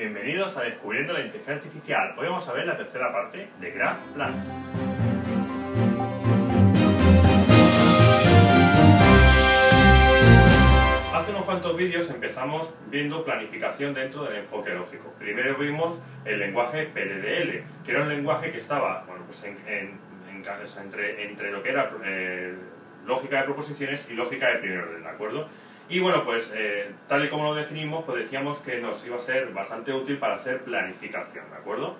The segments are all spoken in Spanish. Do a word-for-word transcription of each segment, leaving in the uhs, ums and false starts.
Bienvenidos a Descubriendo la Inteligencia Artificial. Hoy vamos a ver la tercera parte de GraphPlan. Hace unos cuantos vídeos empezamos viendo planificación dentro del enfoque lógico. Primero vimos el lenguaje P D D L, que era un lenguaje que estaba bueno, pues en, en, en, entre, entre lo que era eh, lógica de proposiciones y lógica de primer orden, ¿de acuerdo? Y bueno, pues eh, tal y como lo definimos, pues decíamos que nos iba a ser bastante útil para hacer planificación, ¿de acuerdo?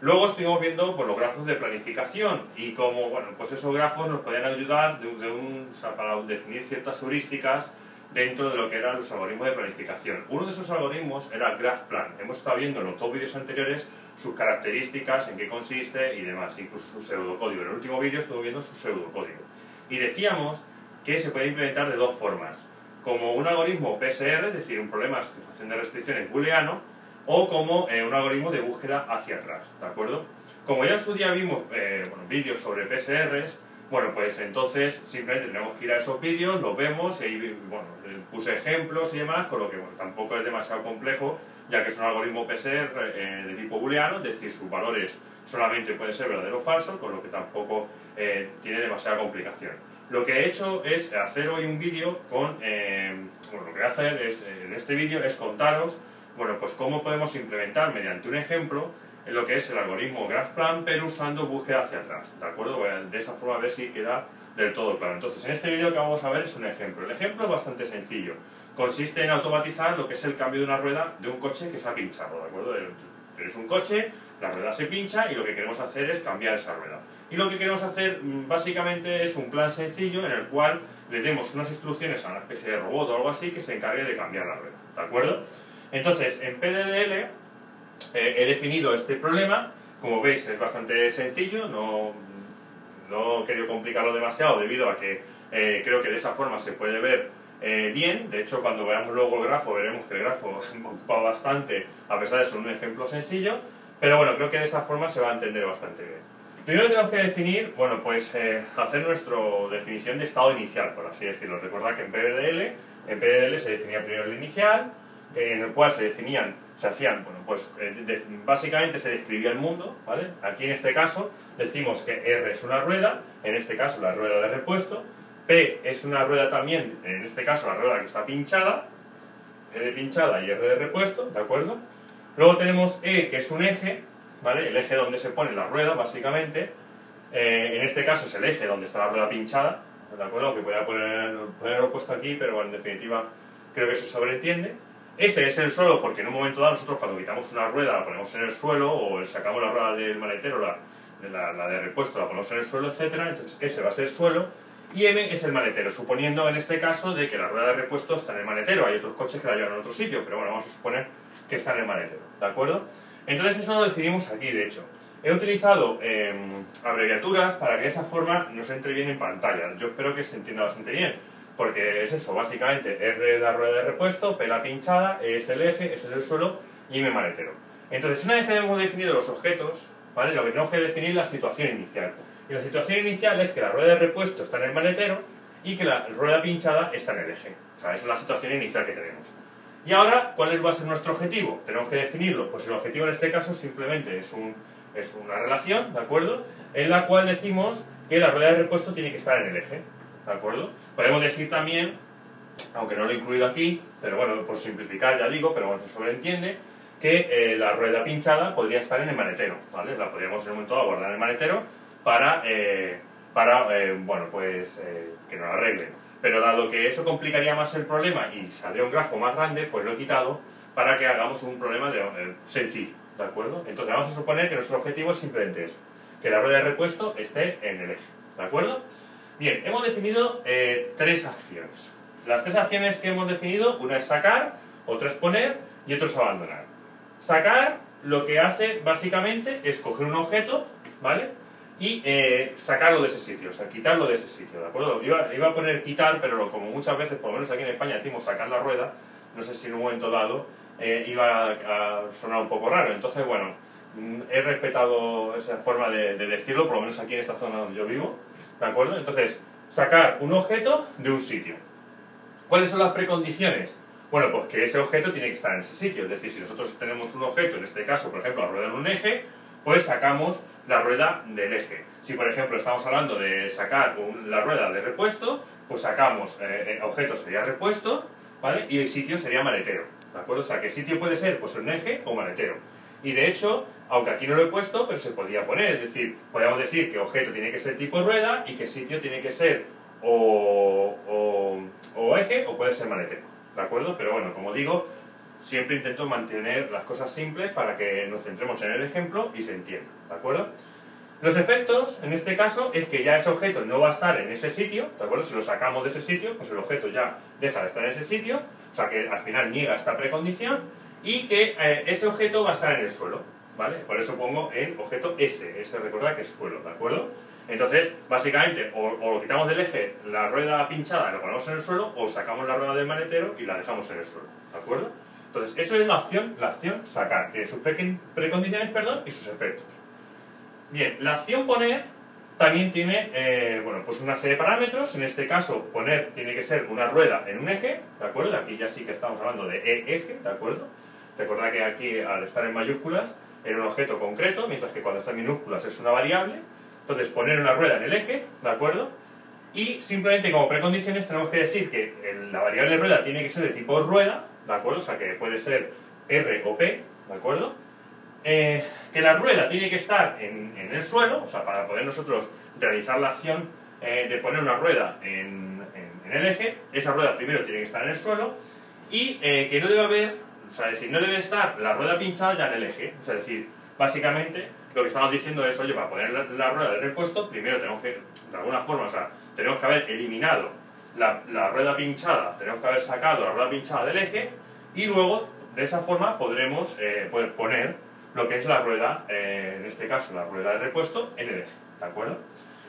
Luego estuvimos viendo pues, los grafos de planificación y como, bueno, pues esos grafos nos podían ayudar de, de un, o sea, para definir ciertas heurísticas dentro de lo que eran los algoritmos de planificación. Uno de esos algoritmos era GraphPlan. Hemos estado viendo en los dos vídeos anteriores sus características, en qué consiste y demás, incluso su pseudocódigo. En el último vídeo estuvimos viendo su pseudocódigo. Y decíamos que se puede implementar de dos formas. Como un algoritmo P S R, es decir, un problema de satisfacción de restricciones booleano, o como eh, un algoritmo de búsqueda hacia atrás, ¿de acuerdo? Como ya en su día vimos eh, bueno, vídeos sobre P S Rs, bueno, pues entonces simplemente tenemos que ir a esos vídeos, los vemos, y ahí, bueno, puse ejemplos y demás, con lo que bueno, tampoco es demasiado complejo, ya que es un algoritmo P S R eh, de tipo booleano, es decir, sus valores solamente pueden ser verdadero o falso, con lo que tampoco eh, tiene demasiada complicación. Lo que he hecho es hacer hoy un vídeo con, eh, bueno, lo que voy a hacer es, en este vídeo es contaros, bueno, pues cómo podemos implementar mediante un ejemplo en lo que es el algoritmo GraphPlan, pero usando búsqueda hacia atrás, ¿de acuerdo? Voy a, de esa forma a ver si queda del todo claro. Entonces, en este vídeo lo que vamos a ver es un ejemplo. El ejemplo es bastante sencillo. Consiste en automatizar lo que es el cambio de una rueda de un coche que se ha pinchado, ¿de acuerdo? Tenéis un coche, la rueda se pincha y lo que queremos hacer es cambiar esa rueda. Y lo que queremos hacer básicamente es un plan sencillo en el cual le demos unas instrucciones a una especie de robot o algo así que se encargue de cambiar la rueda, ¿de acuerdo? Entonces, en P D D L eh, he definido este problema, como veis es bastante sencillo, no, no he querido complicarlo demasiado debido a que eh, creo que de esa forma se puede ver eh, bien. De hecho, cuando veamos luego el grafo veremos que el grafo ocupa bastante a pesar de ser un ejemplo sencillo, pero bueno, creo que de esa forma se va a entender bastante bien. Primero tenemos que definir, bueno, pues eh, hacer nuestra definición de estado inicial, por así decirlo. Recordad que en P D D L, en P D D L se definía primero el inicial, eh, en el cual se definían, se hacían, bueno, pues eh, de, básicamente se describía el mundo, ¿vale? Aquí en este caso decimos que R es una rueda, en este caso la rueda de repuesto, P es una rueda también, en este caso la rueda que está pinchada, R pinchada y R de repuesto, ¿de acuerdo? Luego tenemos E, que es un eje, ¿vale? El eje donde se pone la rueda, básicamente, eh, en este caso es el eje donde está la rueda pinchada, ¿de acuerdo? Que podría poner, ponerlo puesto aquí, pero bueno, en definitiva creo que se sobreentiende. Ese es el suelo, porque en un momento dado nosotros cuando quitamos una rueda la ponemos en el suelo, o sacamos la rueda del maletero, la de, la, la de repuesto la ponemos en el suelo, etcétera. Entonces ese va a ser el suelo, y M es el maletero, suponiendo en este caso de que la rueda de repuesto está en el maletero. Hay otros coches que la llevan en otro sitio, pero bueno, vamos a suponer que está en el maletero, ¿de acuerdo? Entonces eso lo definimos aquí, de hecho. He utilizado eh, abreviaturas para que de esa forma nos entre bien en pantalla. Yo espero que se entienda bastante bien, porque es eso, básicamente R es la rueda de repuesto, P la pinchada, E es el eje, S es el suelo y M maletero. Entonces una vez que hemos definido los objetos, ¿vale? Lo que tenemos que definir es la situación inicial. Y la situación inicial es que la rueda de repuesto está en el maletero y que la rueda pinchada está en el eje. O sea, esa es la situación inicial que tenemos. Y ahora, ¿cuál va a ser nuestro objetivo? Tenemos que definirlo. Pues el objetivo en este caso simplemente es, un, es una relación, ¿de acuerdo? En la cual decimos que la rueda de repuesto tiene que estar en el eje, ¿de acuerdo? Podemos decir también, aunque no lo he incluido aquí, pero bueno, por simplificar ya digo, pero bueno, se sobreentiende, que eh, la rueda pinchada podría estar en el maletero, ¿vale? La podríamos en un momento dado guardar en el maletero para, eh, para eh, bueno, pues eh, que nos arreglen. Pero dado que eso complicaría más el problema y saldría un grafo más grande, pues lo he quitado para que hagamos un problema de, eh, sencillo, ¿de acuerdo? Entonces vamos a suponer que nuestro objetivo es simplemente eso, que la rueda de repuesto esté en el eje, ¿de acuerdo? Bien, hemos definido eh, tres acciones. Las tres acciones que hemos definido, una es sacar, otra es poner y otra es abandonar. Sacar lo que hace básicamente es coger un objeto, ¿vale? Y eh, sacarlo de ese sitio, o sea, quitarlo de ese sitio, ¿de acuerdo? Iba, iba a poner quitar, pero como muchas veces, por lo menos aquí en España, decimos sacar la rueda, no sé si en un momento dado eh, iba a, a sonar un poco raro. Entonces, bueno, he respetado esa forma de, de decirlo, por lo menos aquí en esta zona donde yo vivo, ¿de acuerdo? Entonces, sacar un objeto de un sitio. ¿Cuáles son las precondiciones? Bueno, pues que ese objeto tiene que estar en ese sitio. Es decir, si nosotros tenemos un objeto, en este caso, por ejemplo, la rueda en un eje, pues sacamos la rueda del eje. Si, por ejemplo, estamos hablando de sacar un, la rueda de repuesto, pues sacamos, eh, objeto sería repuesto, ¿vale? Y el sitio sería maletero, ¿de acuerdo? O sea, que sitio puede ser, pues, un eje o maletero. Y, de hecho, aunque aquí no lo he puesto, pero se podía poner. Es decir, podríamos decir que objeto tiene que ser tipo rueda y que sitio tiene que ser o, o, o eje o puede ser maletero. ¿De acuerdo? Pero bueno, como digo, siempre intento mantener las cosas simples para que nos centremos en el ejemplo y se entienda. ¿De acuerdo? Los efectos, en este caso, es que ya ese objeto no va a estar en ese sitio. ¿De acuerdo? Si lo sacamos de ese sitio, pues el objeto ya deja de estar en ese sitio. O sea que al final niega esta precondición. Y que eh, ese objeto va a estar en el suelo. ¿Vale? Por eso pongo el objeto S. S recuerda que es suelo. ¿De acuerdo? Entonces, básicamente, o, o lo quitamos del eje, la rueda pinchada, la ponemos en el suelo, o sacamos la rueda del maletero y la dejamos en el suelo, ¿de acuerdo? Entonces, eso es la acción, la acción sacar, tiene sus precondiciones, perdón, y sus efectos. Bien, la acción poner también tiene, eh, bueno, pues una serie de parámetros. En este caso, poner tiene que ser una rueda en un eje, ¿de acuerdo? Aquí ya sí que estamos hablando de e eje, ¿de acuerdo? Recordad que aquí, al estar en mayúsculas, era un objeto concreto, mientras que cuando está en minúsculas es una variable. Entonces, poner una rueda en el eje, ¿de acuerdo? Y simplemente como precondiciones tenemos que decir que la variable de rueda tiene que ser de tipo rueda, ¿de acuerdo? O sea, que puede ser R o P, ¿de acuerdo? Eh, que la rueda tiene que estar en, en el suelo, o sea, para poder nosotros realizar la acción eh, de poner una rueda en, en, en el eje, esa rueda primero tiene que estar en el suelo, y eh, que no debe haber, o sea, es decir, no debe estar la rueda pinchada ya en el eje, o sea, es decir, básicamente, lo que estamos diciendo es, oye, para poner la, la rueda de repuesto, primero tenemos que, de alguna forma, o sea, tenemos que haber eliminado la, la rueda pinchada, tenemos que haber sacado la rueda pinchada del eje, y luego, de esa forma, podremos eh, poder poner lo que es la rueda, eh, en este caso, la rueda de repuesto, en el eje, ¿de acuerdo?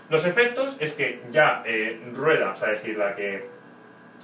Los efectos es que ya eh, rueda, o sea, es decir, la que,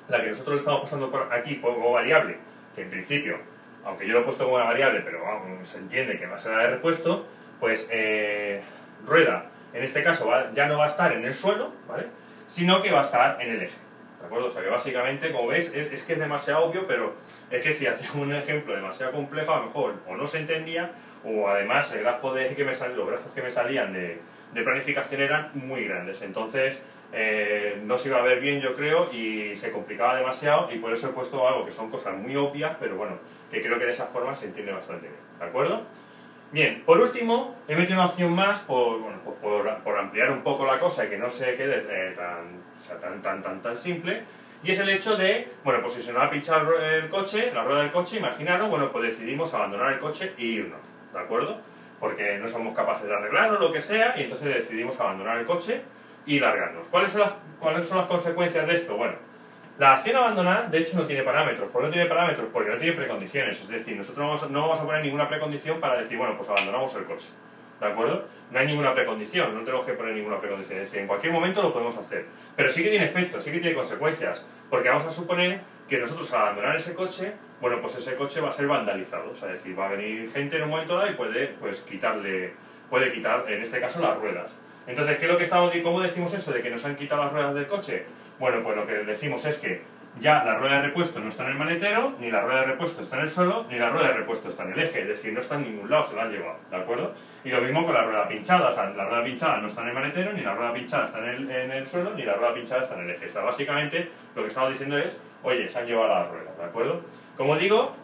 la que nosotros estamos pasando por aquí como variable, que en principio, aunque yo lo he puesto como una variable, pero bueno, se entiende que va a ser la de repuesto, pues eh, rueda, en este caso, ¿vale? Ya no va a estar en el suelo, ¿vale? Sino que va a estar en el eje, ¿de acuerdo? O sea que básicamente, como ves, es, es que es demasiado obvio, pero es que si hacíamos un ejemplo demasiado complejo, a lo mejor o no se entendía, o además el grafo de, que me sal, los grafos que me salían de, de planificación eran muy grandes, entonces eh, no se iba a ver bien, yo creo, y se complicaba demasiado, y por eso he puesto algo que son cosas muy obvias, pero bueno, que creo que de esa forma se entiende bastante bien, ¿de acuerdo? Bien, por último, he metido una opción más por, bueno, por, por, por ampliar un poco la cosa y que no se quede eh, tan, o sea, tan, tan, tan, tan simple, y es el hecho de, bueno, pues si se nos ha pinchado el coche, la rueda del coche, imaginaros, bueno, pues decidimos abandonar el coche e irnos, ¿de acuerdo? Porque no somos capaces de arreglarlo, lo que sea, y entonces decidimos abandonar el coche y largarnos. ¿Cuáles son las, cuáles son las consecuencias de esto? Bueno, la acción abandonar, de hecho, no tiene parámetros. ¿Por qué no tiene parámetros? Porque no tiene precondiciones. Es decir, nosotros no vamos, a, no vamos a poner ninguna precondición para decir, bueno, pues abandonamos el coche. ¿De acuerdo? No hay ninguna precondición, no tenemos que poner ninguna precondición. Es decir, en cualquier momento lo podemos hacer. Pero sí que tiene efectos, sí que tiene consecuencias. Porque vamos a suponer que nosotros al abandonar ese coche, bueno, pues ese coche va a ser vandalizado. O sea, es decir, va a venir gente en un momento dado y puede, pues, quitarle, puede quitar, en este caso, las ruedas. Entonces, ¿qué es lo que estamos diciendo? ¿Cómo decimos eso de que nos han quitado las ruedas del coche? Bueno, pues lo que decimos es que ya la rueda de repuesto no está en el maletero, ni la rueda de repuesto está en el suelo, ni la rueda de repuesto está en el eje, es decir, no está en ningún lado, se la han llevado, ¿de acuerdo? Y lo mismo con la rueda pinchada, o sea, la rueda pinchada no está en el maletero, ni la rueda pinchada está en el, en el suelo, ni la rueda pinchada está en el eje. O sea, básicamente lo que estamos diciendo es, oye, se han llevado las ruedas, ¿de acuerdo? Como digo,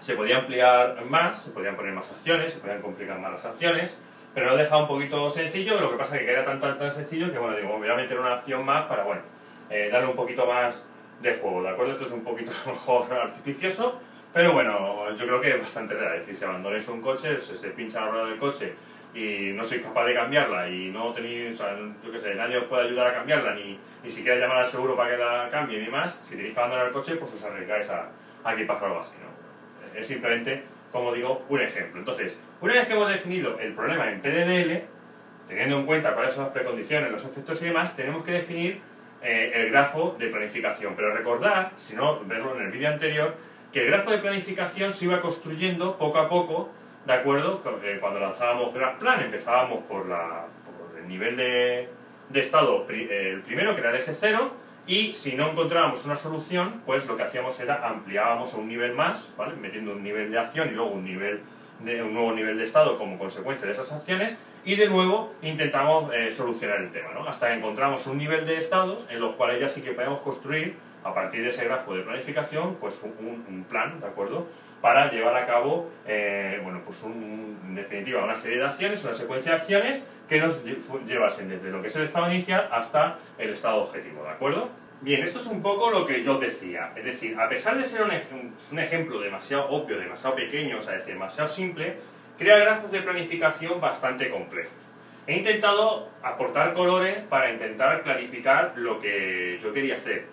se podía ampliar más, se podían poner más acciones, se podían complicar más las acciones, pero lo he dejado un poquito sencillo, lo que pasa es que era tan, tan, tan sencillo que, bueno, digo, voy a meter una acción más para, bueno, Eh, darle un poquito más de juego, ¿de acuerdo? Esto es un poquito mejor artificioso, pero bueno, yo creo que es bastante real. Es decir, si abandonáis un coche, se, se pincha la rueda del coche y no sois capaz de cambiarla y no tenéis, o sea, yo qué sé, nadie os puede ayudar a cambiarla, ni, ni siquiera llamar al seguro para que la cambie ni más, si tenéis que abandonar el coche, pues os arriesgáis a, a que pase algo así, ¿no? Es simplemente, como digo, un ejemplo. Entonces, una vez que hemos definido el problema en P D D L, teniendo en cuenta cuáles son las precondiciones, los efectos y demás, tenemos que definir el grafo de planificación, pero recordad, si no, verlo en el vídeo anterior, que el grafo de planificación se iba construyendo poco a poco, ¿de acuerdo? Cuando lanzábamos GraphPlan empezábamos por, la, por el nivel de, de estado, el primero, que era el S cero, y si no encontrábamos una solución, pues lo que hacíamos era ampliábamos a un nivel más, ¿vale? Metiendo un nivel de acción y luego un, nivel de, un nuevo nivel de estado como consecuencia de esas acciones, y de nuevo intentamos eh, solucionar el tema, ¿no? Hasta que encontramos un nivel de estados en los cuales ya sí que podemos construir, a partir de ese grafo de planificación, pues un, un plan, ¿de acuerdo?, para llevar a cabo, eh, bueno, pues un, en definitiva, una serie de acciones, una secuencia de acciones que nos llevasen desde lo que es el estado inicial hasta el estado objetivo, ¿de acuerdo? Bien, esto es un poco lo que yo decía, es decir, a pesar de ser un, ej un ejemplo demasiado obvio, demasiado pequeño, o sea, es decir, demasiado simple, crea grafos de planificación bastante complejos. He intentado aportar colores para intentar clarificar lo que yo quería hacer,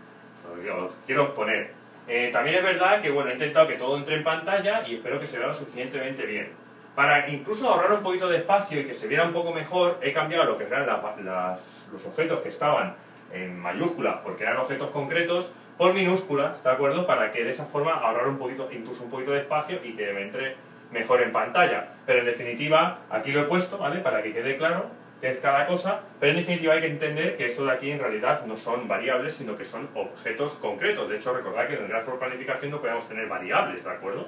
lo que yo quiero exponer. Eh, también es verdad que, bueno, he intentado que todo entre en pantalla y espero que se vea lo suficientemente bien. Para incluso ahorrar un poquito de espacio y que se viera un poco mejor, he cambiado lo que eran la, las, los objetos que estaban en mayúsculas, porque eran objetos concretos, por minúsculas, ¿de acuerdo? Para que de esa forma ahorrar un poquito, incluso un poquito de espacio y que me entre mejor en pantalla. Pero en definitiva, aquí lo he puesto, ¿vale? Para que quede claro qué es cada cosa, pero en definitiva hay que entender que esto de aquí en realidad no son variables, sino que son objetos concretos. De hecho, recordad que en el grafo de planificación no podemos tener variables, ¿de acuerdo?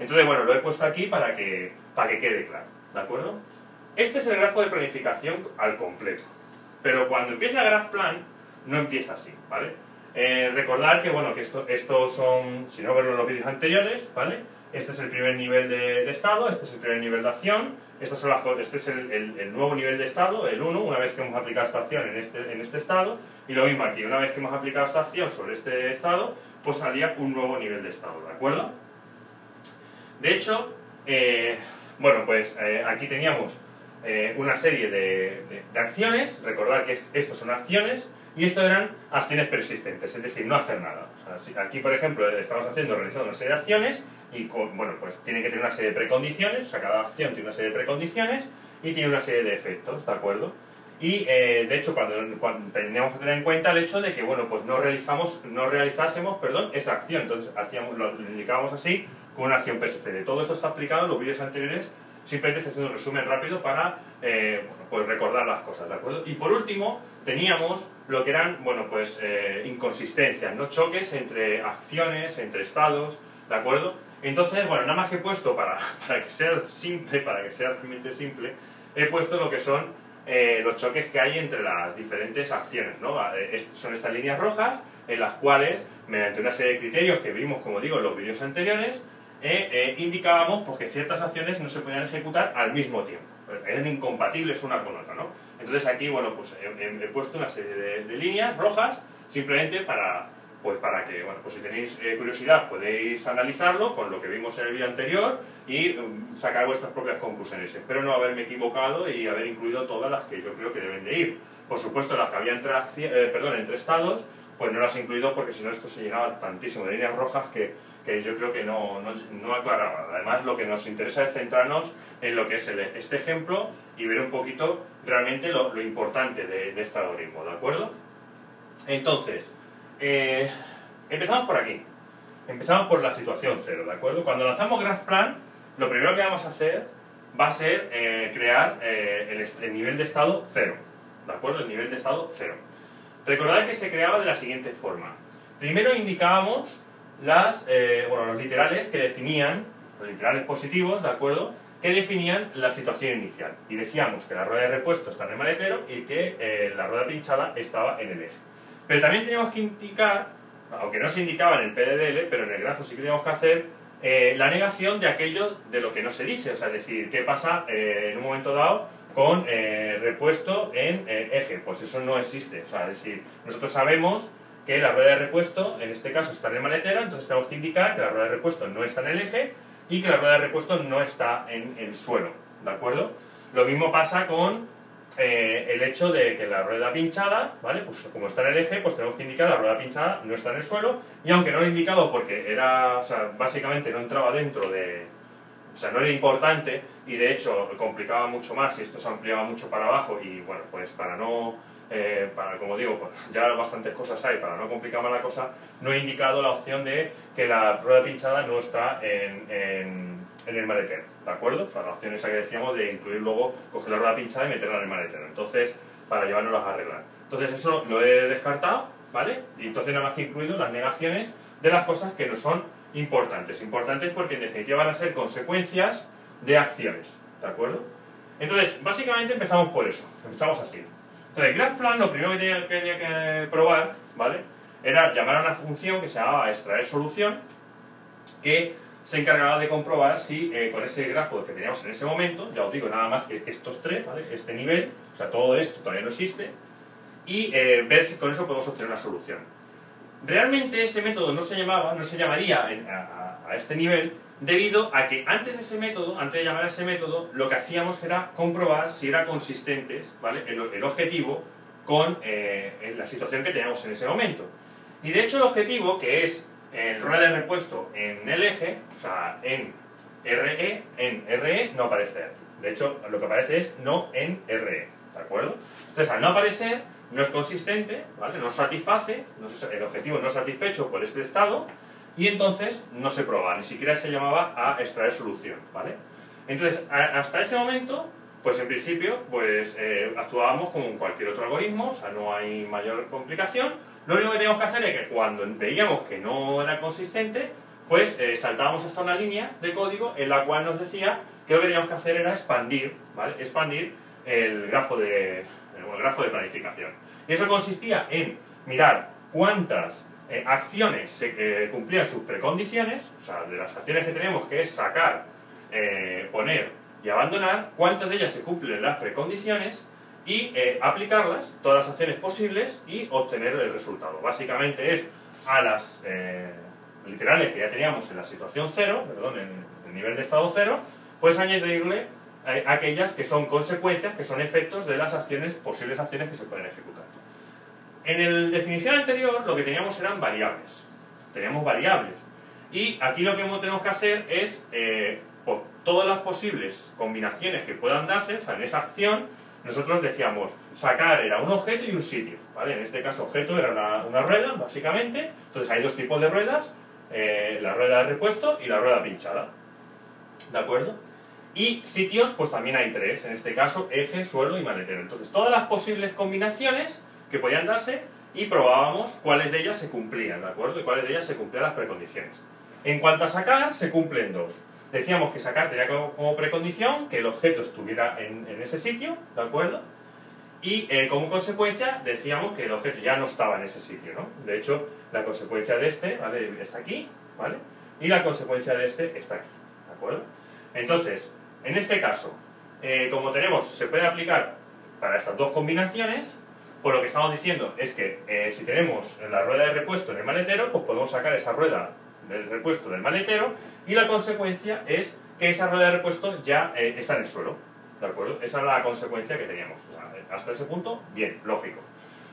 Entonces, bueno, lo he puesto aquí para que, para que quede claro, ¿de acuerdo? Este es el grafo de planificación al completo, pero cuando empieza GraphPlan no empieza así, ¿vale? Eh, recordad que, bueno, que esto, esto son, si no verlo en los vídeos anteriores, ¿vale? Este es el primer nivel de, de estado, este es el primer nivel de acción, estas son las, este es el, el, el nuevo nivel de estado, el uno, una vez que hemos aplicado esta acción en este, en este estado, y lo mismo aquí, una vez que hemos aplicado esta acción sobre este estado, pues salía un nuevo nivel de estado, ¿de acuerdo? De hecho, eh, bueno, pues eh, aquí teníamos eh, una serie de, de, de acciones, recordad que estos son acciones, y esto eran acciones persistentes, es decir, no hacer nada. O sea, si aquí, por ejemplo, estamos haciendo, realizando una serie de acciones y, con, bueno, pues tiene que tener una serie de precondiciones, o sea, cada acción tiene una serie de precondiciones y tiene una serie de efectos, ¿de acuerdo? Y, eh, de hecho, cuando, cuando teníamos que tener en cuenta el hecho de que, bueno, pues no, realizamos, no realizásemos, perdón, esa acción, entonces hacíamos, lo indicábamos así, con una acción persistente. Todo esto está explicado en los vídeos anteriores, simplemente estoy haciendo un resumen rápido para eh, bueno, pues recordar las cosas, ¿de acuerdo? Y por último, teníamos lo que eran, bueno, pues eh, inconsistencias, ¿no? Choques entre acciones, entre estados, ¿de acuerdo? Entonces, bueno, nada más que he puesto, para, para que sea simple, para que sea realmente simple, he puesto lo que son eh, los choques que hay entre las diferentes acciones, ¿no? Es, son estas líneas rojas en las cuales, mediante una serie de criterios que vimos, como digo, en los vídeos anteriores, Eh, eh, indicábamos pues, que ciertas acciones no se podían ejecutar al mismo tiempo, eran incompatibles una con otra, ¿no? Entonces aquí, bueno, pues he, he, he puesto una serie de, de líneas rojas simplemente para, pues, para que, bueno, pues si tenéis eh, curiosidad podéis analizarlo con lo que vimos en el vídeo anterior y um, sacar vuestras propias conclusiones. Espero no haberme equivocado y haber incluido todas las que yo creo que deben de ir. Por supuesto, las que había entre, eh, perdón, entre estados, pues no las he incluido porque si no esto se llenaba tantísimo de líneas rojas que, que yo creo que no, no, no aclaraba. Además, lo que nos interesa es centrarnos en lo que es el, este ejemplo y ver un poquito realmente lo, lo importante de, de este algoritmo, ¿de acuerdo? Entonces, eh, empezamos por aquí. Empezamos por la situación cero, ¿de acuerdo? Cuando lanzamos GraphPlan, lo primero que vamos a hacer va a ser eh, crear eh, el, el nivel de estado cero, ¿de acuerdo? El nivel de estado cero. Recordad que se creaba de la siguiente forma. Primero indicábamos las, eh, bueno, los literales que definían, los literales positivos, ¿de acuerdo?, que definían la situación inicial. Y decíamos que la rueda de repuesto está en el maletero y que eh, la rueda pinchada estaba en el eje. Pero también teníamos que indicar, aunque no se indicaba en el P D D L, pero en el grafo sí que teníamos que hacer, eh, la negación de aquello de lo que no se dice. O sea, es decir, qué pasa eh, en un momento dado con eh, repuesto en eh, eje. Pues eso no existe. O sea, es decir, nosotros sabemos que la rueda de repuesto, en este caso, está en el maletero, entonces tenemos que indicar que la rueda de repuesto no está en el eje y que la rueda de repuesto no está en el suelo, ¿de acuerdo? Lo mismo pasa con eh, el hecho de que la rueda pinchada, ¿vale? Pues como está en el eje, pues tenemos que indicar que la rueda pinchada no está en el suelo, y aunque no lo he indicado porque era, o sea, básicamente no entraba dentro de... O sea, no era importante, y de hecho complicaba mucho más, y esto se ampliaba mucho para abajo, y bueno, pues para no... Eh, para, como digo, pues ya bastantes cosas hay, para no complicar más la cosa, no he indicado la opción de que la rueda pinchada no está en, en, en el maletero, ¿de acuerdo? O sea, la opción esa que decíamos de incluir luego, coger la rueda pinchada y meterla en el maletero, entonces, para llevárnoslas a arreglar. Entonces eso lo he descartado, ¿vale? Y entonces nada más que incluido las negaciones de las cosas que no son importantes. Importantes porque en definitiva van a ser consecuencias de acciones, ¿de acuerdo? Entonces, básicamente empezamos por eso, empezamos así. Entonces, GraphPlan lo primero que tenía, que tenía que probar, ¿vale?, era llamar a una función que se llamaba extraer solución, que se encargaba de comprobar si eh, con ese grafo que teníamos en ese momento, ya os digo, nada más que estos tres, ¿vale?, este nivel, o sea, todo esto todavía no existe, y eh, ver si con eso podemos obtener una solución. Realmente ese método no se llamaba, no se llamaría en, a, a este nivel, debido a que antes de ese método, antes de llamar a ese método, lo que hacíamos era comprobar si eran consistentes, ¿vale?, el, el objetivo con eh, la situación que teníamos en ese momento. Y de hecho el objetivo, que es el rol de repuesto en el eje, o sea, en R E, en R E no aparece aquí. De hecho, lo que aparece es no en R E, ¿de acuerdo? Entonces, al no aparecer, no es consistente, ¿vale? No satisface, no es, el objetivo no es satisfecho por este estado, y entonces no se probaba, ni siquiera se llamaba a extraer solución, ¿vale? Entonces, a, hasta ese momento, pues en principio, pues eh, actuábamos como en cualquier otro algoritmo, o sea, no hay mayor complicación. Lo único que teníamos que hacer es que cuando veíamos que no era consistente, pues eh, saltábamos hasta una línea de código en la cual nos decía que lo que teníamos que hacer era expandir, ¿vale?, expandir el grafo de, el grafo de planificación. Y eso consistía en mirar cuántas eh, acciones se eh, cumplían sus precondiciones, o sea, de las acciones que tenemos, que es sacar, eh, poner y abandonar, cuántas de ellas se cumplen las precondiciones, y eh, aplicarlas, todas las acciones posibles, y obtener el resultado. Básicamente es a las eh, literales que ya teníamos en la situación cero, perdón, en el nivel de estado cero, pues añadirle eh, aquellas que son consecuencias, que son efectos de las acciones, posibles acciones que se pueden ejecutar. En la definición anterior lo que teníamos eran variables, teníamos variables, y aquí lo que tenemos que hacer es eh, por todas las posibles combinaciones que puedan darse, o sea, en esa acción. Nosotros decíamos, sacar era un objeto y un sitio, ¿vale? En este caso objeto era una, una rueda, básicamente. Entonces hay dos tipos de ruedas, eh, la rueda de repuesto y la rueda pinchada, ¿de acuerdo? Y sitios, pues también hay tres, en este caso eje, suelo y maletero. Entonces todas las posibles combinaciones que podían darse, y probábamos cuáles de ellas se cumplían, ¿de acuerdo? Y cuáles de ellas se cumplían las precondiciones. En cuanto a sacar, se cumplen dos. Decíamos que sacar tenía como, como precondición que el objeto estuviera en, en ese sitio, ¿de acuerdo? Y eh, como consecuencia decíamos que el objeto ya no estaba en ese sitio, ¿no? De hecho, la consecuencia de este, ¿vale?, está aquí, ¿vale? Y la consecuencia de este está aquí, ¿de acuerdo? Entonces, en este caso, eh, como tenemos, se puede aplicar para estas dos combinaciones, pues lo que estamos diciendo es que eh, si tenemos la rueda de repuesto en el maletero, pues podemos sacar esa rueda del repuesto del maletero, y la consecuencia es que esa rueda de repuesto ya eh, está en el suelo, ¿de acuerdo? Esa era la consecuencia que teníamos, o sea, hasta ese punto, bien, lógico.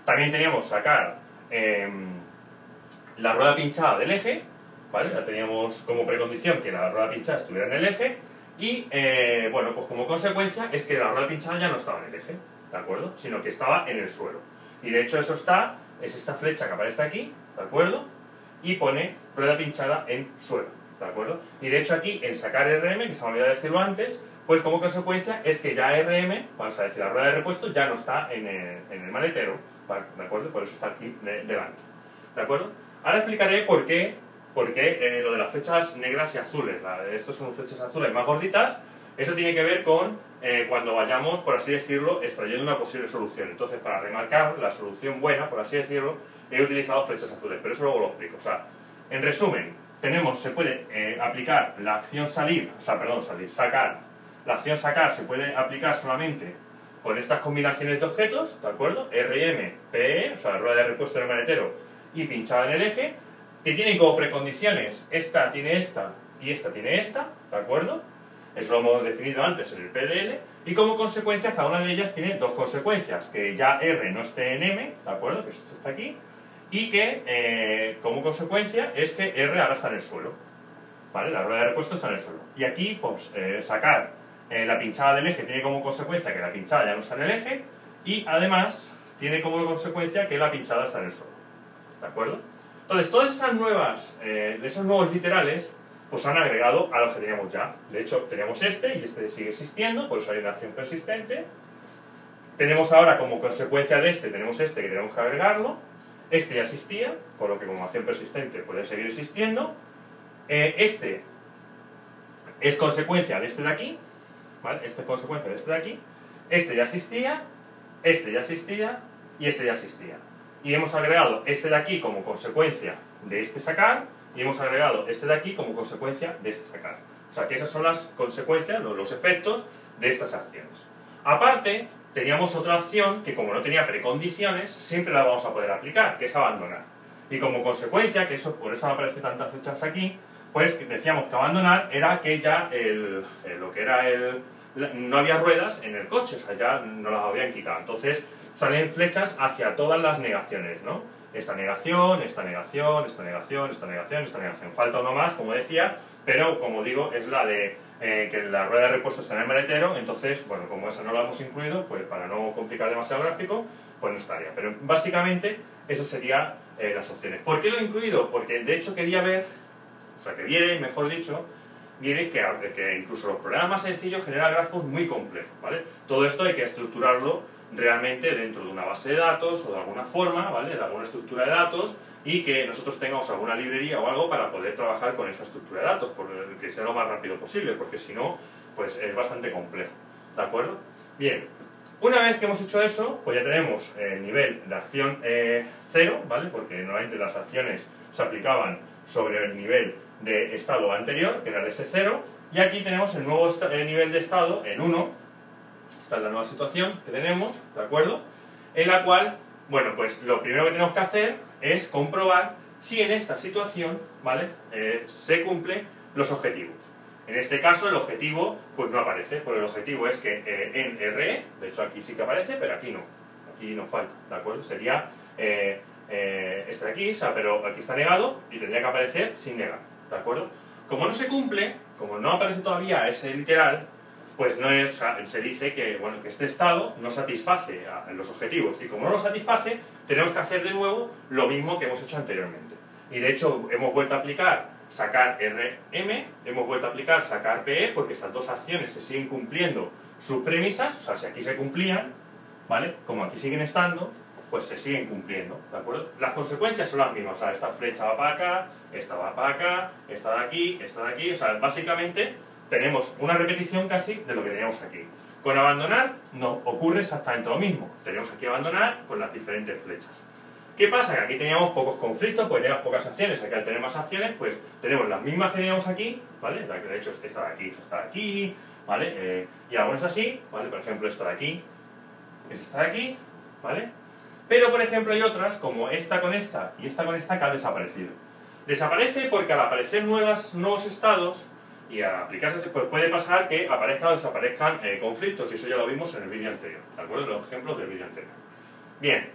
También teníamos sacar eh, la rueda pinchada del eje, ¿vale? La teníamos como precondición que la rueda pinchada estuviera en el eje, y eh, bueno, pues como consecuencia es que la rueda pinchada ya no estaba en el eje, ¿de acuerdo?, sino que estaba en el suelo. Y de hecho eso está, es esta flecha que aparece aquí, ¿de acuerdo?, y pone rueda pinchada en suelo, ¿de acuerdo? Y de hecho aquí, en sacar R M, que se me olvidó decirlo antes, pues como consecuencia es que ya R M, vamos a decir, la rueda de repuesto ya no está en el, en el maletero, ¿de acuerdo? Por eso está aquí de, delante, ¿de acuerdo? Ahora explicaré por qué, por qué eh, lo de las flechas negras y azules, la, estos son flechas azules más gorditas, eso tiene que ver con eh, cuando vayamos, por así decirlo, extrayendo una posible solución. Entonces, para remarcar la solución buena, por así decirlo, he utilizado flechas azules, pero eso luego lo explico. O sea, en resumen, tenemos, se puede eh, aplicar la acción salir, o sea, perdón, salir, sacar. La acción sacar se puede aplicar solamente con estas combinaciones de objetos, ¿de acuerdo? R M, P E, o sea, rueda de repuesto en el maletero y pinchada en el eje, que tienen como precondiciones esta tiene esta y esta tiene esta, ¿de acuerdo? Eso lo hemos definido antes en el P D D L, y como consecuencia cada una de ellas tiene dos consecuencias, que ya R no esté en M, ¿de acuerdo? Que esto está aquí. Y que, eh, como consecuencia, es que R ahora está en el suelo, ¿vale? La rueda de repuesto está en el suelo. Y aquí, pues, eh, sacar eh, la pinchada del eje tiene como consecuencia que la pinchada ya no está en el eje, y además tiene como consecuencia que la pinchada está en el suelo, ¿de acuerdo? Entonces, todas esas nuevas, eh, esos nuevos literales, pues han agregado a los que teníamos ya. De hecho, teníamos este, y este sigue existiendo, por eso hay una acción persistente. Tenemos ahora, como consecuencia de este, tenemos este que tenemos que agregarlo. Este ya existía, con lo que como acción persistente puede seguir existiendo. Eh, este es consecuencia de este de aquí, ¿vale? Este es consecuencia de este de aquí. Este ya existía, este ya existía y este ya existía. Y hemos agregado este de aquí como consecuencia de este sacar y hemos agregado este de aquí como consecuencia de este sacar. O sea que esas son las consecuencias, los, los efectos de estas acciones. Aparte, teníamos otra acción que como no tenía precondiciones, siempre la vamos a poder aplicar, que es abandonar. Y como consecuencia, que eso por eso aparecen tantas fechas aquí, pues decíamos que abandonar era que ya el, el, lo que era el... La, no había ruedas en el coche, o sea, ya no las habían quitado. Entonces salen flechas hacia todas las negaciones, ¿no? Esta negación, esta negación, esta negación, esta negación, esta negación. Falta uno más, como decía, pero como digo, es la de eh, que la rueda de repuesto está en el maletero, entonces, bueno, como esa no la hemos incluido, pues para no complicar demasiado el gráfico, pues no estaría. Pero básicamente esas serían eh, las opciones. ¿Por qué lo he incluido? Porque de hecho quería ver, o sea, que vierais, mejor dicho, vierais que, que incluso los problemas más sencillos generan grafos muy complejos, ¿vale? Todo esto hay que estructurarlo realmente dentro de una base de datos o de alguna forma, ¿vale? De alguna estructura de datos y que nosotros tengamos alguna librería o algo para poder trabajar con esa estructura de datos, por el que sea lo más rápido posible, porque si no, pues es bastante complejo, ¿de acuerdo? Bien, una vez que hemos hecho eso, pues ya tenemos el nivel de acción eh, cero, ¿vale? Porque normalmente las acciones se aplicaban sobre el nivel de estado anterior, que era el ese cero, y aquí tenemos el nuevo el nivel de estado, el uno, Esta es la nueva situación que tenemos, ¿de acuerdo? En la cual, bueno, pues lo primero que tenemos que hacer es comprobar si en esta situación, ¿vale? Eh, se cumplen los objetivos. En este caso el objetivo, pues no aparece, porque el objetivo es que eh, en erre e, de hecho aquí sí que aparece, pero aquí no. Aquí nos falta, ¿de acuerdo? Sería eh, eh, este de aquí, o sea, pero aquí está negado y tendría que aparecer sin negar, ¿de acuerdo? Como no se cumple, como no aparece todavía ese literal, pues no es, o sea, se dice que, bueno, que este estado no satisface a los objetivos y como no lo satisface, tenemos que hacer de nuevo lo mismo que hemos hecho anteriormente. Y de hecho hemos vuelto a aplicar sacar erre eme, hemos vuelto a aplicar sacar pe e, porque estas dos acciones se siguen cumpliendo sus premisas, o sea, si aquí se cumplían, ¿vale? Como aquí siguen estando, pues se siguen cumpliendo, ¿de acuerdo? Las consecuencias son las mismas, o sea, esta flecha va para acá, esta va para acá, esta de aquí, esta de aquí, o sea, básicamente tenemos una repetición casi de lo que teníamos aquí. Con abandonar no ocurre exactamente lo mismo. Tenemos aquí abandonar con las diferentes flechas. ¿Qué pasa? Que aquí teníamos pocos conflictos, pues teníamos pocas acciones. Aquí al tener más acciones, pues tenemos las mismas que teníamos aquí, ¿vale? La que de hecho esta de aquí, esta de aquí, ¿vale? Eh, y algunas así, ¿vale? Por ejemplo, esta de aquí es esta de aquí, ¿vale? Pero, por ejemplo, hay otras como esta con esta y esta con esta que ha desaparecido. Desaparece porque al aparecer nuevas, nuevos estados, y al aplicarse, pues puede pasar que aparezcan o desaparezcan eh, conflictos, y eso ya lo vimos en el vídeo anterior, ¿de acuerdo? Los ejemplos del vídeo anterior. Bien,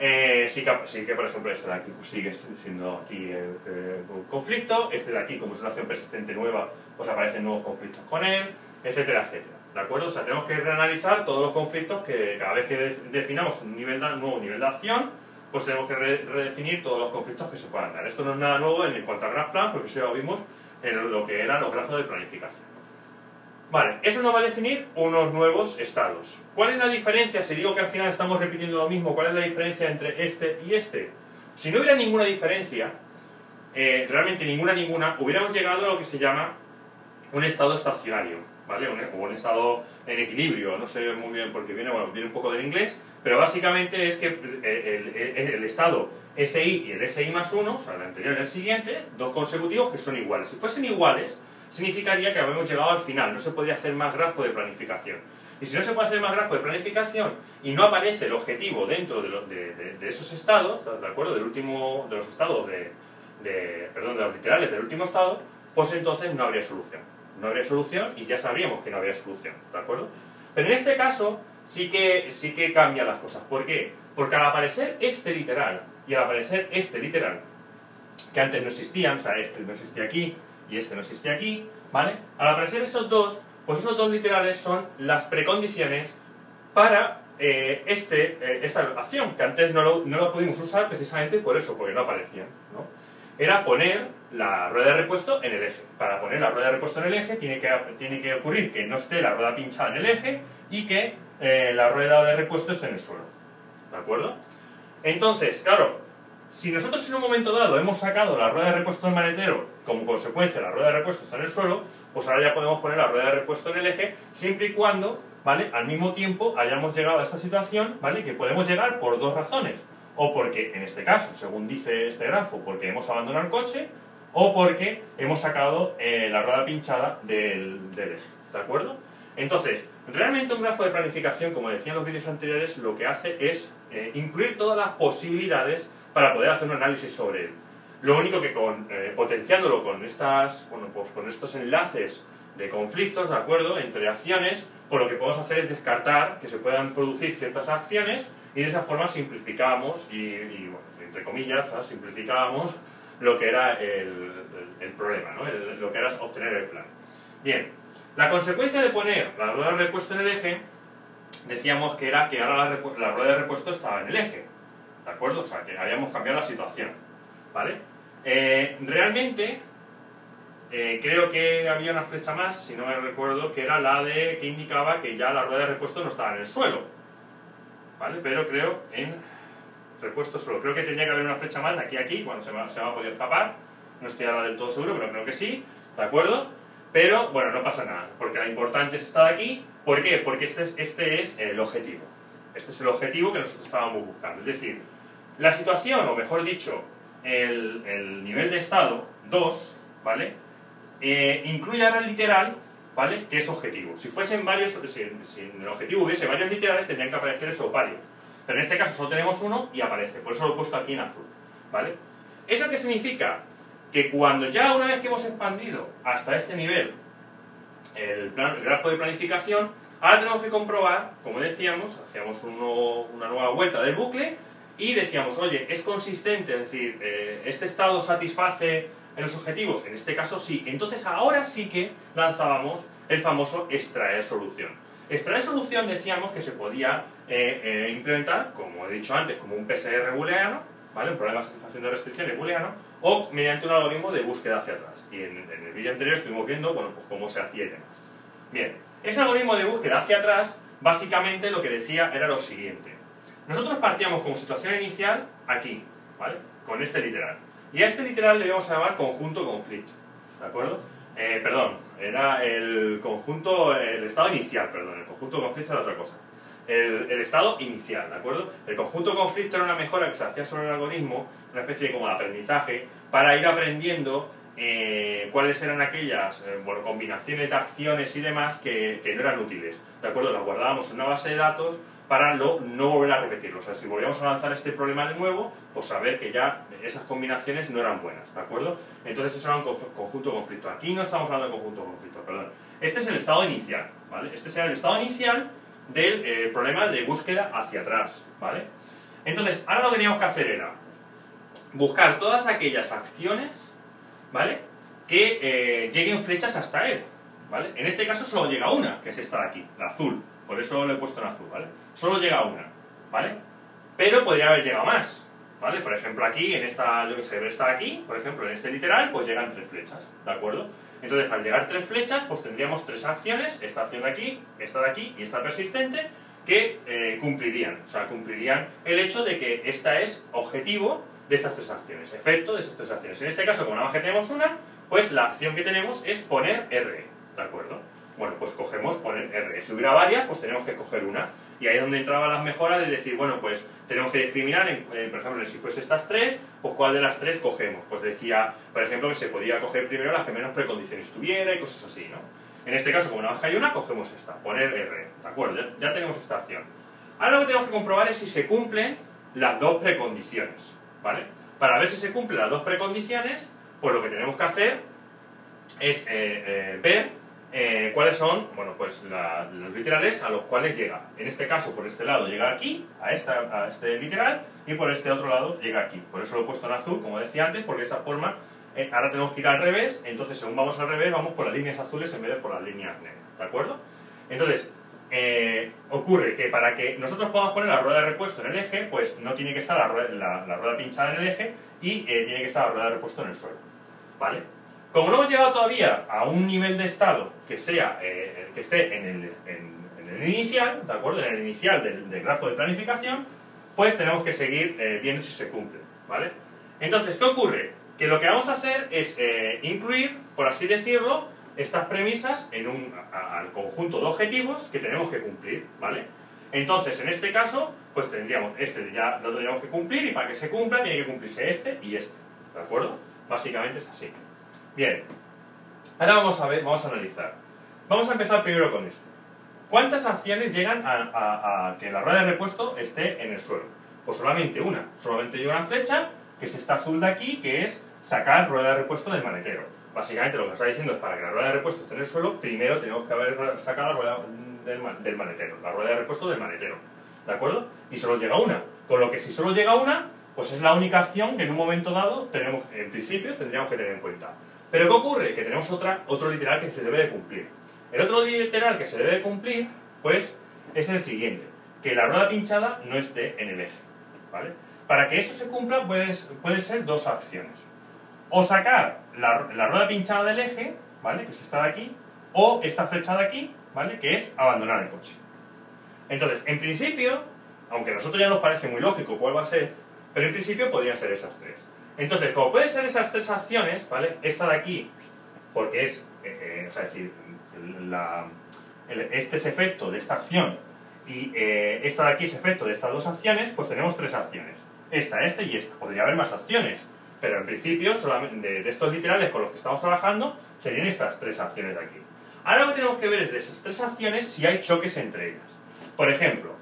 eh, sí, que, sí que por ejemplo este de aquí pues sigue siendo aquí el, el conflicto, este de aquí como es una acción persistente nueva, pues aparecen nuevos conflictos con él, etcétera, etcétera, ¿de acuerdo? O sea, tenemos que reanalizar todos los conflictos que cada vez que de, definamos un, nivel de, un nuevo nivel de acción, pues tenemos que re, redefinir todos los conflictos que se puedan dar. Esto no es nada nuevo en cuanto a GraphPlan, porque eso ya lo vimos en lo que eran los grafos de planificación. Vale, eso nos va a definir unos nuevos estados. ¿Cuál es la diferencia? Si digo que al final estamos repitiendo lo mismo, ¿cuál es la diferencia entre este y este? Si no hubiera ninguna diferencia, eh, realmente ninguna, ninguna, hubiéramos llegado a lo que se llama un estado estacionario, ¿vale? Un, o un estado en equilibrio, no sé muy bien porque viene, bueno, viene un poco del inglés, pero básicamente es que el, el, el, el estado ese i y el ese i más uno, o sea, el anterior y el siguiente, dos consecutivos que son iguales. Si fuesen iguales, significaría que habíamos llegado al final, no se podría hacer más grafo de planificación. Y si no se puede hacer más grafo de planificación y no aparece el objetivo dentro de, lo, de, de, de esos estados, ¿de acuerdo? Del último, de los estados de, de, perdón, de los literales del último estado, pues entonces no habría solución. No habría solución y ya sabríamos que no habría solución, ¿de acuerdo? Pero en este caso sí que, sí que cambian las cosas. ¿Por qué? Porque al aparecer este literal, y al aparecer este literal, que antes no existían, o sea, este no existía aquí y este no existía aquí, ¿vale? Al aparecer esos dos, pues esos dos literales son las precondiciones para eh, este, eh, esta acción, que antes no lo, no lo pudimos usar precisamente por eso, porque no aparecían, ¿no? Era poner la rueda de repuesto en el eje. Para poner la rueda de repuesto en el eje tiene que, tiene que ocurrir que no esté la rueda pinchada en el eje y que eh, la rueda de repuesto esté en el suelo, ¿de acuerdo? Entonces, claro, Si nosotros en un momento dado hemos sacado la rueda de repuesto del maletero, como consecuencia la rueda de repuesto está en el suelo, pues ahora ya podemos poner la rueda de repuesto en el eje, siempre y cuando, ¿vale?, al mismo tiempo hayamos llegado a esta situación, ¿vale?, que podemos llegar por dos razones. O porque, en este caso, según dice este grafo, porque hemos abandonado el coche, o porque hemos sacado eh, la rueda pinchada del, del eje, ¿de acuerdo? Entonces, realmente un grafo de planificación, como decía en los vídeos anteriores, lo que hace es eh, incluir todas las posibilidades para poder hacer un análisis sobre él. Lo único que con, eh, potenciándolo con, estas, bueno, pues con estos enlaces de conflictos, ¿de acuerdo?, entre acciones, pues lo que podemos hacer es descartar que se puedan producir ciertas acciones y de esa forma simplificamos, y, y bueno, entre comillas, ¿sabes?, simplificamos lo que era el, el, el problema, ¿no?, el, lo que era obtener el plan. Bien, la consecuencia de poner la rueda de repuesto en el eje, decíamos que era que ahora la, la rueda de repuesto estaba en el eje, ¿de acuerdo? O sea, que habíamos cambiado la situación, ¿vale? Eh, realmente, eh, creo que había una flecha más, si no me recuerdo, que era la de que indicaba que ya la rueda de repuesto no estaba en el suelo, ¿vale? Pero creo en repuesto suelo. Creo que tenía que haber una flecha más de aquí a aquí, bueno, se me, se me ha podido escapar, no estoy ahora del todo seguro, pero creo que sí, ¿de acuerdo? Pero, bueno, no pasa nada, porque lo importante es estar aquí. ¿Por qué? Porque este es, este es el objetivo. Este es el objetivo que nosotros estábamos buscando. Es decir, la situación, o mejor dicho, el, el nivel de estado dos, ¿vale?, eh, incluye ahora el literal, ¿vale?, que es objetivo. Si fuesen varios, si, si en el objetivo hubiese varios literales, tendrían que aparecer esos varios. Pero en este caso solo tenemos uno y aparece. Por eso lo he puesto aquí en azul, ¿vale? ¿Eso qué significa? Que cuando ya una vez que hemos expandido hasta este nivel el, plan, el grafo de planificación, ahora tenemos que comprobar, como decíamos, hacíamos uno, una nueva vuelta del bucle y decíamos, oye, ¿es consistente? Es decir, eh, ¿este estado satisface los objetivos? En este caso sí. Entonces ahora sí que lanzábamos el famoso extraer solución. Extraer solución decíamos que se podía eh, eh, implementar, como he dicho antes, como un P S R booleano, ¿vale?, un problema de satisfacción de restricciones booleano, o mediante un algoritmo de búsqueda hacia atrás. Y en, en el vídeo anterior estuvimos viendo, bueno, pues cómo se hacía y demás. Bien, ese algoritmo de búsqueda hacia atrás, básicamente lo que decía era lo siguiente. Nosotros partíamos como situación inicial aquí, ¿vale?, con este literal. Y a este literal le íbamos a llamar conjunto conflicto, ¿de acuerdo? Eh, perdón, era el conjunto, el estado inicial, perdón, el conjunto conflicto era otra cosa. El, el estado inicial, ¿de acuerdo? El conjunto conflicto era una mejora que se hacía sobre el algoritmo, una especie de como de aprendizaje, para ir aprendiendo eh, cuáles eran aquellas eh, bueno, combinaciones de acciones y demás que, que no eran útiles, ¿de acuerdo? Las guardábamos en una base de datos para lo, no volver a repetirlo. O sea, si volvíamos a lanzar este problema de nuevo, pues saber que ya esas combinaciones no eran buenas, ¿de acuerdo? Entonces eso era un conjunto conflicto. Aquí no estamos hablando de conjunto conflicto, perdón. Este es el estado inicial, ¿vale? Este será el estado inicial del eh, problema de búsqueda hacia atrás, ¿vale? Entonces, ahora lo que teníamos que hacer era buscar todas aquellas acciones, ¿vale?, que eh, lleguen flechas hasta él, ¿vale? En este caso solo llega una, que es esta de aquí, la azul, por eso lo he puesto en azul, ¿vale? Solo llega una, ¿vale? Pero podría haber llegado más, ¿vale? Por ejemplo, aquí, en esta, yo que sé, esta de aquí, por ejemplo, en este literal, pues llegan tres flechas, ¿de acuerdo? Entonces, al llegar tres flechas, pues tendríamos tres acciones, esta acción de aquí, esta de aquí y esta persistente, que eh, cumplirían, o sea, cumplirían el hecho de que esta es objetivo de estas tres acciones, efecto de estas tres acciones. En este caso, como nada más que tenemos una, pues la acción que tenemos es poner R, ¿de acuerdo? Bueno, pues cogemos poner R. Si hubiera varias, pues tenemos que coger una. Y ahí es donde entraban las mejoras de decir, bueno, pues tenemos que discriminar, en, en, por ejemplo, si fuese estas tres, pues cuál de las tres cogemos. Pues decía, por ejemplo, que se podía coger primero la que menos precondiciones tuviera y cosas así, ¿no? En este caso, como nada más que hay una, cogemos esta, poner R, ¿de acuerdo? Ya, ya tenemos esta acción. Ahora lo que tenemos que comprobar es si se cumplen las dos precondiciones, ¿vale? Para ver si se cumplen las dos precondiciones, pues lo que tenemos que hacer es eh, eh, ver Eh, cuáles son, bueno, pues la, los literales a los cuales llega. En este caso, por este lado llega aquí, a, esta, a este literal, y por este otro lado llega aquí. Por eso lo he puesto en azul, como decía antes, porque de esa forma eh, ahora tenemos que ir al revés. Entonces, según vamos al revés, vamos por las líneas azules en vez de por las líneas negras, ¿de acuerdo? Entonces, eh, ocurre que para que nosotros podamos poner la rueda de repuesto en el eje, pues no tiene que estar la rueda, la, la rueda pinchada en el eje y eh, tiene que estar la rueda de repuesto en el suelo, ¿vale? Como no hemos llegado todavía a un nivel de estado que sea eh, que esté en el, en, en el inicial, ¿de acuerdo?, en el inicial del, del grafo de planificación, pues tenemos que seguir eh, viendo si se cumple. ¿vale? Entonces, ¿qué ocurre? Que lo que vamos a hacer es eh, incluir, por así decirlo, estas premisas en un a, al conjunto de objetivos que tenemos que cumplir, ¿vale? Entonces, en este caso, pues tendríamos este ya lo tendríamos que cumplir, y para que se cumpla tiene que cumplirse este y este, ¿de acuerdo? Básicamente es así. Bien, ahora vamos a ver, vamos a analizar. Vamos a empezar primero con este. ¿Cuántas acciones llegan a, a, a que la rueda de repuesto esté en el suelo? Pues solamente una. Solamente hay una flecha, que es esta azul de aquí, que es sacar rueda de repuesto del maletero. Básicamente lo que está diciendo es, para que la rueda de repuesto esté en el suelo, primero tenemos que haber sacado la rueda del, del maletero, la rueda de repuesto del maletero, ¿de acuerdo? Y solo llega una. Con lo que si solo llega una, pues es la única acción que en un momento dado tenemos, en principio tendríamos que tener en cuenta. Pero ¿qué ocurre? Que tenemos otra, otro literal que se debe de cumplir. El otro literal que se debe de cumplir, pues, es el siguiente: que la rueda pinchada no esté en el eje, ¿vale? Para que eso se cumpla pues, pueden ser dos acciones: o sacar la, la rueda pinchada del eje, ¿vale?, que es esta de aquí, o esta flecha de aquí, ¿vale?, que es abandonar el coche. Entonces, en principio, aunque a nosotros ya nos parece muy lógico cuál va a ser, pero en principio podrían ser esas tres. Entonces, como pueden ser esas tres acciones, ¿vale?, esta de aquí, porque es, eh, eh, o sea, es decir, la, el, este es efecto de esta acción, y eh, esta de aquí es efecto de estas dos acciones, pues tenemos tres acciones: esta, esta y esta. Podría haber más acciones, pero en principio solamente de, de estos literales con los que estamos trabajando serían estas tres acciones de aquí. Ahora lo que tenemos que ver es de esas tres acciones si hay choques entre ellas. Por ejemplo,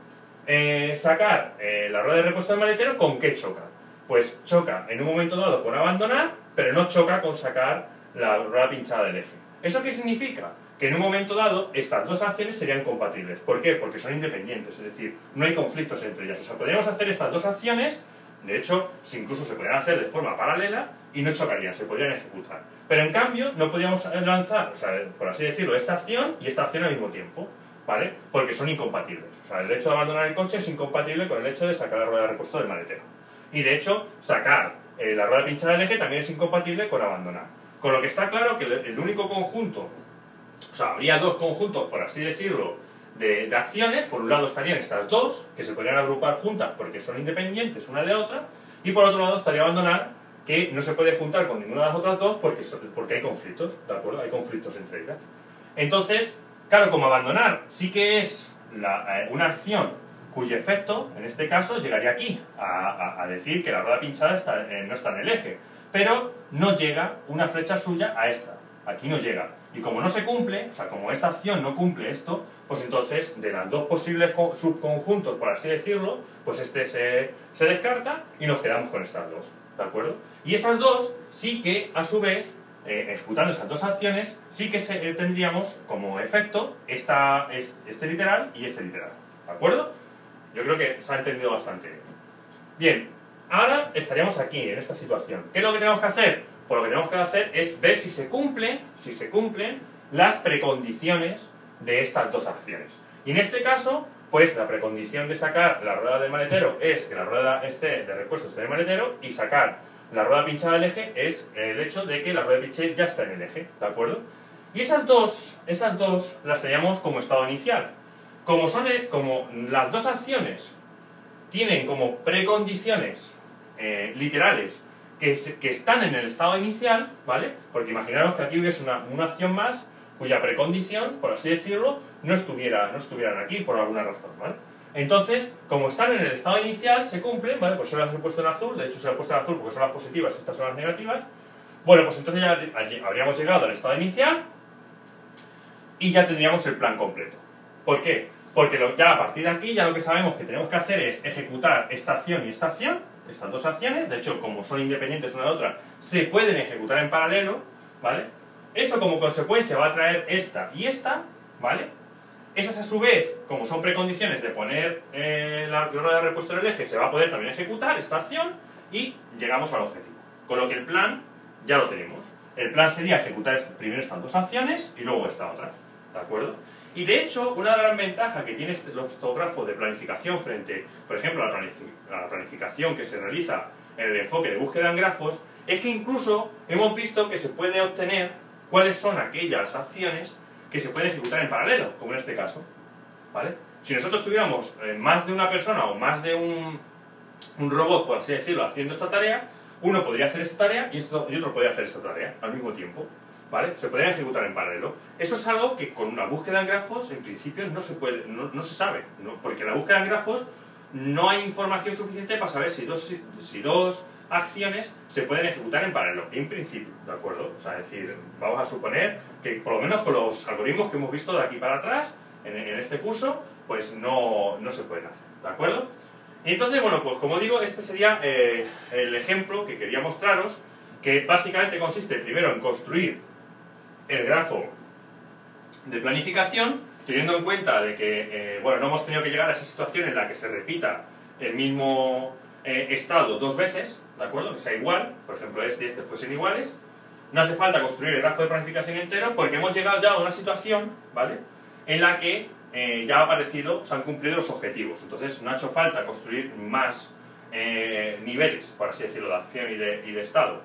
eh, sacar eh, la rueda de repuesto del maletero, ¿con qué choca? Pues choca en un momento dado con abandonar, pero no choca con sacar la rueda pinchada del eje. ¿Eso qué significa? Que en un momento dado estas dos acciones serían compatibles. ¿Por qué? Porque son independientes, es decir, no hay conflictos entre ellas. O sea, podríamos hacer estas dos acciones, de hecho, incluso se podrían hacer de forma paralela y no chocarían, se podrían ejecutar. Pero en cambio, no podríamos lanzar, o sea, por así decirlo, esta acción y esta acción al mismo tiempo, ¿vale? Porque son incompatibles. O sea, el hecho de abandonar el coche es incompatible con el hecho de sacar la rueda de repuesto del maletero. Y de hecho, sacar eh, la rueda pinchada del eje también es incompatible con abandonar. Con lo que está claro que el único conjunto, o sea, habría dos conjuntos, por así decirlo, de, de acciones. Por un lado estarían estas dos, que se podrían agrupar juntas porque son independientes una de otra, y por otro lado estaría abandonar, que no se puede juntar con ninguna de las otras dos porque, porque hay conflictos, ¿de acuerdo? Hay conflictos entre ellas. Entonces, claro, como abandonar sí que es la, eh, una acción cuyo efecto, en este caso, llegaría aquí, a, a, a decir que la rueda pinchada está, eh, no está en el eje, pero no llega una flecha suya a esta, aquí no llega. Y como no se cumple, o sea, como esta acción no cumple esto, pues entonces de las dos posibles subconjuntos, por así decirlo, pues este se, se descarta y nos quedamos con estas dos, ¿de acuerdo? Y esas dos sí que, a su vez, eh, ejecutando esas dos acciones, sí que se, eh, tendríamos como efecto esta, este literal y este literal, ¿de acuerdo? Yo creo que se ha entendido bastante bien. Bien, ahora estaríamos aquí, en esta situación. ¿Qué es lo que tenemos que hacer? Pues lo que tenemos que hacer es ver si se cumplen, si se cumplen las precondiciones de estas dos acciones. Y en este caso, pues la precondición de sacar la rueda del maletero es que la rueda esté de repuesto esté en el maletero, y sacar la rueda pinchada del eje es el hecho de que la rueda pinchada ya está en el eje, ¿de acuerdo? Y esas dos, esas dos las teníamos como estado inicial. Como son, como las dos acciones tienen como precondiciones eh, literales Que, que están en el estado inicial, ¿vale? Porque imaginaros que aquí hubiese una, una acción más cuya precondición, por así decirlo, no estuviera, no estuvieran aquí por alguna razón, ¿vale? Entonces, como están en el estado inicial, se cumplen, ¿vale? Pues yo las he puesto en azul, de hecho se las he puesto en azul porque son las positivas y estas son las negativas. Bueno, pues entonces ya habríamos llegado al estado inicial y ya tendríamos el plan completo. ¿Por qué? Porque lo, ya a partir de aquí, ya lo que sabemos que tenemos que hacer es ejecutar esta acción y esta acción, estas dos acciones, de hecho, como son independientes una de otra, se pueden ejecutar en paralelo, ¿vale? Eso como consecuencia va a traer esta y esta, ¿vale? Esas a su vez, como son precondiciones de poner eh, la rueda de repuesto en el eje, se va a poder también ejecutar esta acción y llegamos al objetivo. Con lo que el plan ya lo tenemos. El plan sería ejecutar primero estas dos acciones y luego esta otra, ¿de acuerdo? Y de hecho, una gran ventaja que tienen los grafos de planificación frente, por ejemplo, a la planificación que se realiza en el enfoque de búsqueda en grafos, es que incluso hemos visto que se puede obtener cuáles son aquellas acciones que se pueden ejecutar en paralelo, como en este caso, ¿vale? Si nosotros tuviéramos más de una persona o más de un un robot, por así decirlo, haciendo esta tarea, uno podría hacer esta tarea y, esto, y otro podría hacer esta tarea al mismo tiempo, ¿vale? Se podrían ejecutar en paralelo. Eso es algo que con una búsqueda en grafos, en principio, no se puede, no, no se sabe, ¿no? Porque en la búsqueda en grafos no hay información suficiente para saber si dos, si, si dos acciones se pueden ejecutar en paralelo, en principio, ¿de acuerdo? O sea, es decir, vamos a suponer que por lo menos con los algoritmos que hemos visto de aquí para atrás, en, en este curso, pues no, no se pueden hacer, ¿de acuerdo? Y entonces, bueno, pues como digo, este sería eh, el ejemplo que quería mostraros, que básicamente consiste primero en construir el grafo de planificación, teniendo en cuenta de que, eh, bueno, no hemos tenido que llegar a esa situación en la que se repita el mismo eh, estado dos veces, ¿de acuerdo? Que sea igual, por ejemplo, este y este fuesen iguales. No hace falta construir el grafo de planificación entero porque hemos llegado ya a una situación, ¿vale?, en la que eh, ya ha aparecido, se han cumplido los objetivos. Entonces no ha hecho falta construir más eh, niveles, por así decirlo, de acción y de, y de estado.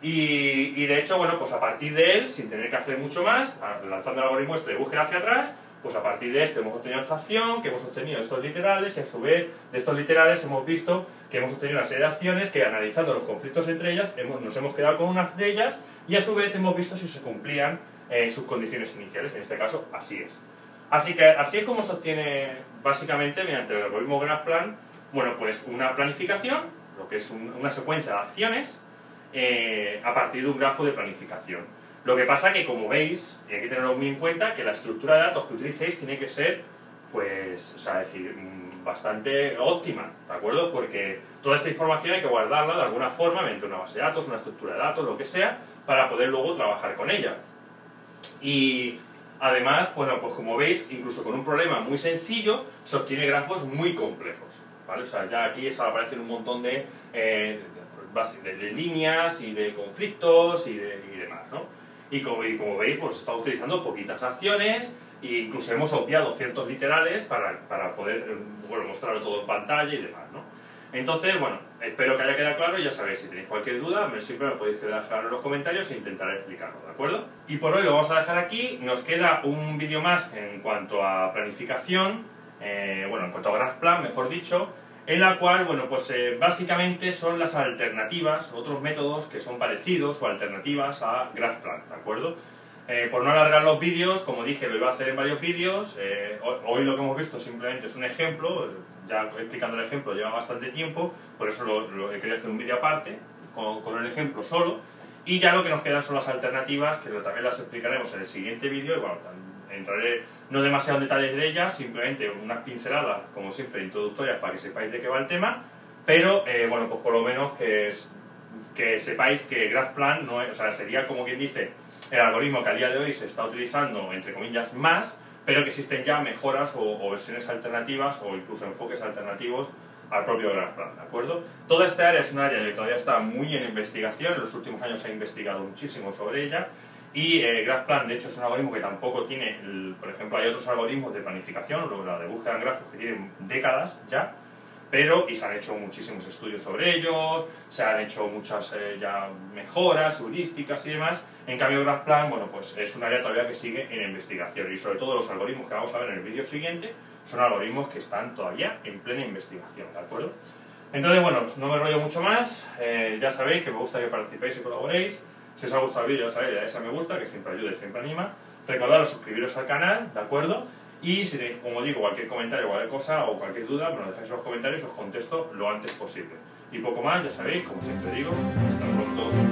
Y, y de hecho, bueno, pues a partir de él, sin tener que hacer mucho más, lanzando el algoritmo este de búsqueda hacia atrás, pues a partir de este hemos obtenido esta acción, que hemos obtenido estos literales, y a su vez de estos literales hemos visto que hemos obtenido una serie de acciones que, analizando los conflictos entre ellas, hemos, nos hemos quedado con unas de ellas, y a su vez hemos visto si se cumplían eh, sus condiciones iniciales. En este caso, así es. Así que así es como se obtiene, básicamente, mediante el algoritmo GraphPlan, bueno, pues una planificación, lo que es un, una secuencia de acciones, Eh, a partir de un grafo de planificación. Lo que pasa que, como veis, y hay que tenerlo muy en cuenta, que la estructura de datos que utilicéis tiene que ser, pues, o sea, decir, bastante óptima, ¿de acuerdo? Porque toda esta información hay que guardarla de alguna forma, mediante una base de datos, una estructura de datos, lo que sea, para poder luego trabajar con ella. Y además, bueno, pues como veis, incluso con un problema muy sencillo, se obtiene grafos muy complejos, ¿vale? O sea, ya aquí aparecen un montón de... Eh, De, de líneas y de conflictos y, de, y demás, ¿no? Y como, y como veis, pues estamos utilizando poquitas acciones e incluso hemos obviado ciertos literales para, para poder, bueno, mostrarlo todo en pantalla y demás, ¿no? Entonces, bueno, espero que haya quedado claro y ya sabéis, si tenéis cualquier duda, siempre me podéis dejar en los comentarios e intentaré explicarlo, ¿de acuerdo? Y por hoy lo vamos a dejar aquí, nos queda un vídeo más en cuanto a planificación, eh, bueno, en cuanto a GraphPlan, mejor dicho, en la cual, bueno, pues eh, básicamente son las alternativas, otros métodos que son parecidos o alternativas a GraphPlan, ¿de acuerdo? Eh, por no alargar los vídeos, como dije, lo iba a hacer en varios vídeos, eh, hoy lo que hemos visto simplemente es un ejemplo, ya explicando el ejemplo lleva bastante tiempo, por eso lo, lo he querido hacer un vídeo aparte, con, con el ejemplo solo, y ya lo que nos quedan son las alternativas, que también las explicaremos en el siguiente vídeo, y bueno, también entraré no demasiado en detalles de ellas, simplemente unas pinceladas, como siempre, introductorias para que sepáis de qué va el tema, pero, eh, bueno, pues por lo menos que, es, que sepáis que GraphPlan no es, o sea, sería como quien dice el algoritmo que a día de hoy se está utilizando, entre comillas, más, pero que existen ya mejoras o, o versiones alternativas o incluso enfoques alternativos al propio GraphPlan, ¿de acuerdo? Toda esta área es una área que todavía está muy en investigación, en los últimos años se ha investigado muchísimo sobre ella. Y eh, GraphPlan, de hecho, es un algoritmo que tampoco tiene, el, por ejemplo, hay otros algoritmos de planificación, la de búsqueda en grafos, que tienen décadas ya, pero, y se han hecho muchísimos estudios sobre ellos, se han hecho muchas eh, ya mejoras, heurísticas y demás. En cambio, GraphPlan, bueno, pues es un área todavía que sigue en investigación, y sobre todo los algoritmos que vamos a ver en el vídeo siguiente son algoritmos que están todavía en plena investigación, ¿de acuerdo? Entonces, bueno, no me rollo mucho más, eh, ya sabéis que me gusta que participéis y colaboréis. Si os ha gustado el vídeo, ya sabéis, le dais a me gusta, que siempre ayuda y siempre anima. Recordaros suscribiros al canal, ¿de acuerdo? Y si tenéis, como digo, cualquier comentario, cualquier cosa o cualquier duda, me lo dejáis en los comentarios y os contesto lo antes posible. Y poco más, ya sabéis, como siempre digo, hasta pronto.